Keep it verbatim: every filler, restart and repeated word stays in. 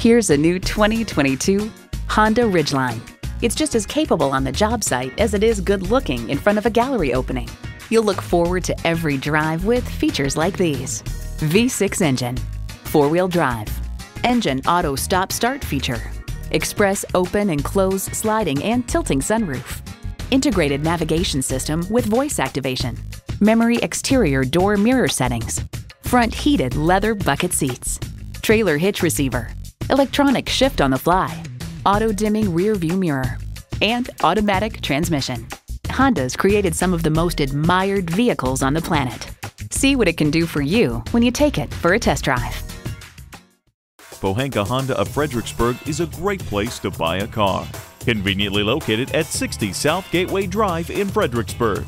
Here's a new twenty twenty-two Honda Ridgeline. It's just as capable on the job site as it is good-looking in front of a gallery opening. You'll look forward to every drive with features like these: V six engine, four-wheel drive, engine auto stop-start feature, express open and close sliding and tilting sunroof, integrated navigation system with voice activation, memory exterior door mirror settings, front heated leather bucket seats, trailer hitch receiver, electronic shift on the fly, auto-dimming rear-view mirror, and automatic transmission. Honda's created some of the most admired vehicles on the planet. See what it can do for you when you take it for a test drive. Pohanka Honda of Fredericksburg is a great place to buy a car. Conveniently located at sixty South Gateway Drive in Fredericksburg.